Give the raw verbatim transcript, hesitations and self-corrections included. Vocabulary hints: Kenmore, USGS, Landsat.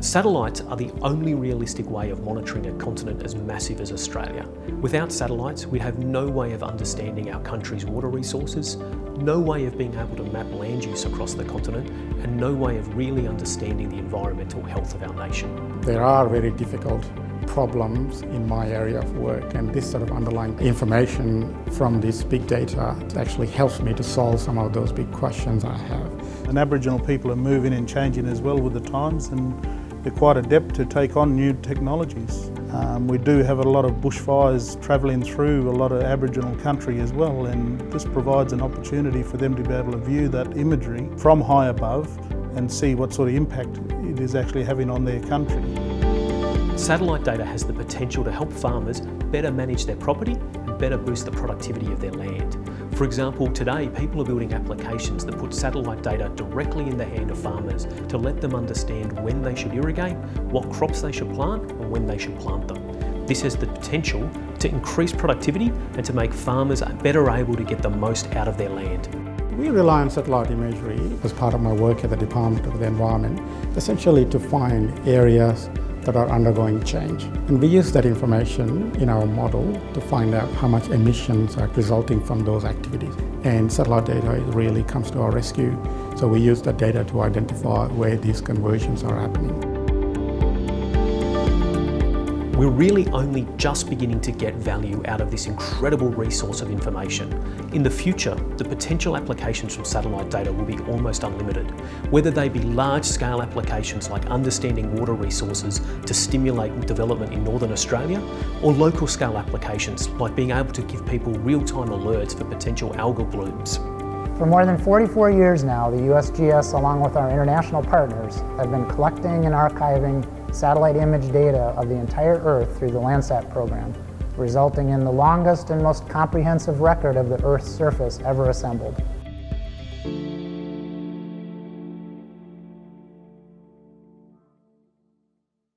Satellites are the only realistic way of monitoring a continent as massive as Australia. Without satellites, we have no way of understanding our country's water resources, no way of being able to map land use across the continent, and no way of really understanding the environmental health of our nation. There are very difficult problems in my area of work, and this sort of underlying information from this big data actually helps me to solve some of those big questions I have. And Aboriginal people are moving and changing as well with the times, and they're quite adept to take on new technologies. Um, we do have a lot of bushfires travelling through a lot of Aboriginal country as well, and this provides an opportunity for them to be able to view that imagery from high above and see what sort of impact it is actually having on their country. Satellite data has the potential to help farmers better manage their property and better boost the productivity of their land. For example, today people are building applications that put satellite data directly in the hand of farmers to let them understand when they should irrigate, what crops they should plant, and when they should plant them. This has the potential to increase productivity and to make farmers better able to get the most out of their land. We rely on satellite imagery as part of my work at the Department of the Environment, essentially to find areas that are undergoing change. And we use that information in our model to find out how much emissions are resulting from those activities. And satellite data really comes to our rescue. So we use that data to identify where these conversions are happening. We're really only just beginning to get value out of this incredible resource of information. In the future, the potential applications from satellite data will be almost unlimited, whether they be large-scale applications like understanding water resources to stimulate development in Northern Australia, or local-scale applications like being able to give people real-time alerts for potential algal blooms. For more than forty-four years now, the U S G S, along with our international partners, have been collecting and archiving satellite image data of the entire Earth through the Landsat program, resulting in the longest and most comprehensive record of the Earth's surface ever assembled.